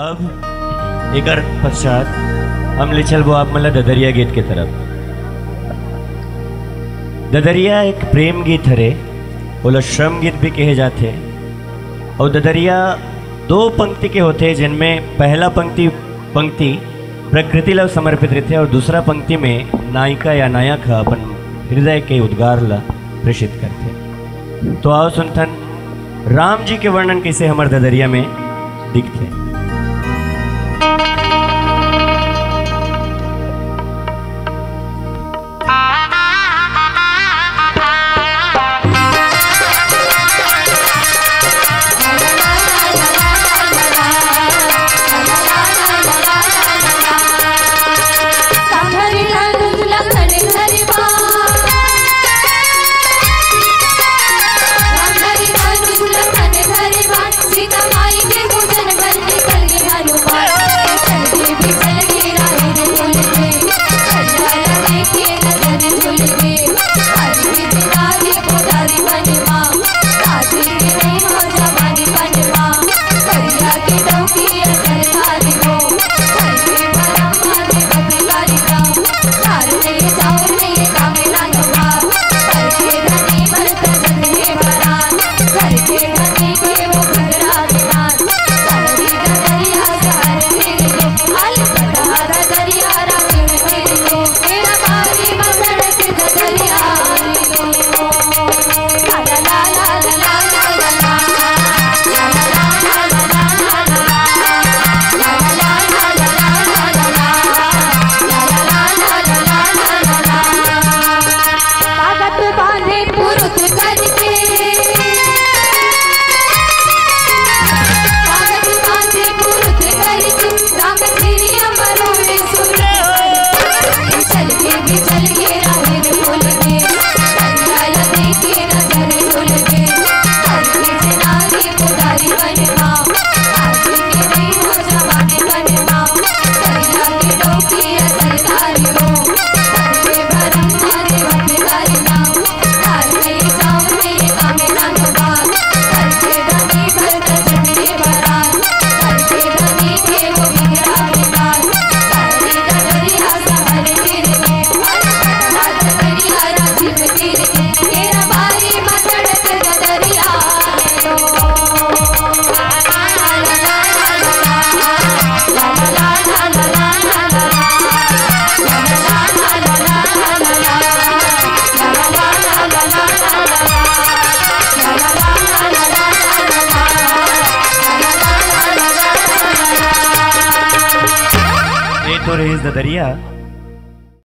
अब एक पश्चात हम ले चलबो आप मतलब ददरिया गेट के तरफ। ददरिया एक प्रेम गीत हरे, बोला श्रम गीत भी कहे जाते हैं। और ददरिया दो पंक्ति के होते हैं, जिनमें पहला पंक्ति प्रकृति लव समर्पित रहते हैं और दूसरा पंक्ति में नायिका या नायक अपन हृदय के उद्गार ला प्रेषित करते हैं। तो आओ सुनथन राम जी के वर्णन कैसे हमारे ददरिया में दिखते हैं। ददरिया